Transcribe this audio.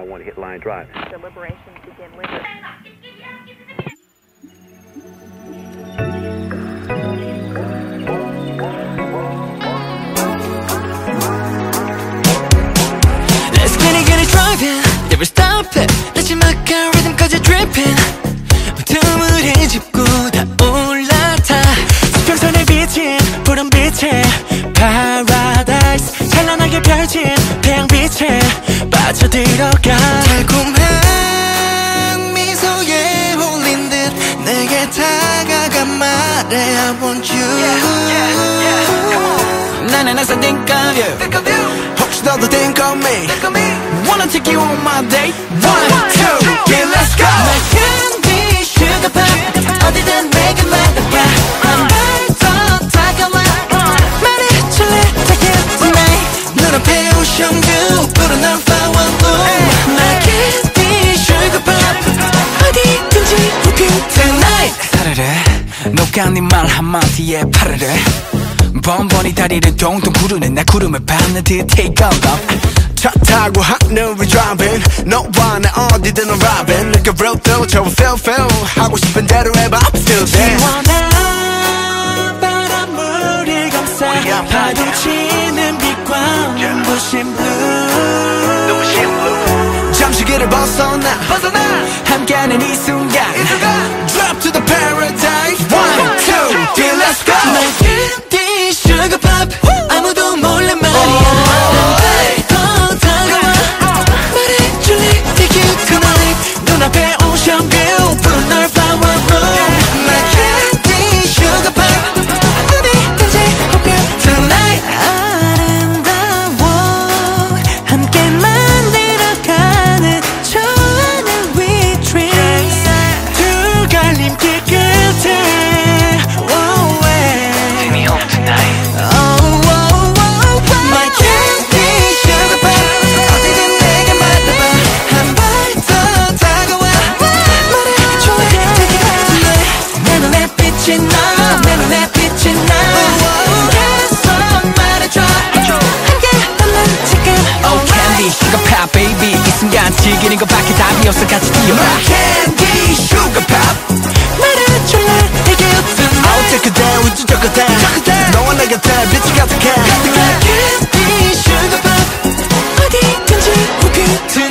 I want to hit line drive. Deliberations begin with it. Let's get it driving. Never stop it. 다시 막아 rhythm cause you're dripping. 무덤을 해집고 다 올라타. 수평선에 비친 푸른빛에 Paradise. 찬란하게 펼친 태양빛에 빠져들어가. 달콤한 미소에 홀린 듯 내게 다가가 말해 I want you. 나는 항상 think of you. 혹시 너도 think of me. Wanna take you on my date. 1, 2, 3, yeah, let's go. 나 Candy Sugar Pop 어디든 내게 말해봐. 한 발 더 다가와. 말해줄래 take it tonight. 눈앞에 오션뷰 푸른 얼굴. 녹아 네 말 한마디에 파르르 번번이 다리를 동동 구르네 나 구름에 받는 듯 take a look 차 타고 하늘을 driving 너와 나 어디든 arriving Like a road though 저 feel 하고 싶은 대로 해봐 I'm still there 시원한 바람물이 감싸 파도 치는 빛과 눈부신 blue 잠시 길을 벗어나 함께하는 이 순간 Drop to the paradise 1, 2, 3, let's go 나 Candy Sugar Pop 아무도 몰래 말이야 한 발 더 다가와 말해줄래 take you tonight 눈앞에 ocean view 푸른 널 flower room 나 Candy Sugar Pop 어디든지 hope you tonight 아름다워 함께 만들어가는 초안의 retreat 두 갈림길 끝에 즐기는 것밖에 답이 없어 같이 뛰어라 My Candy Sugar Pop 말해줄래 take you tonight I'll take a day with you 적어대 너와 나 곁에 빛이 가득해 My Candy Sugar Pop 어디든지 with you tonight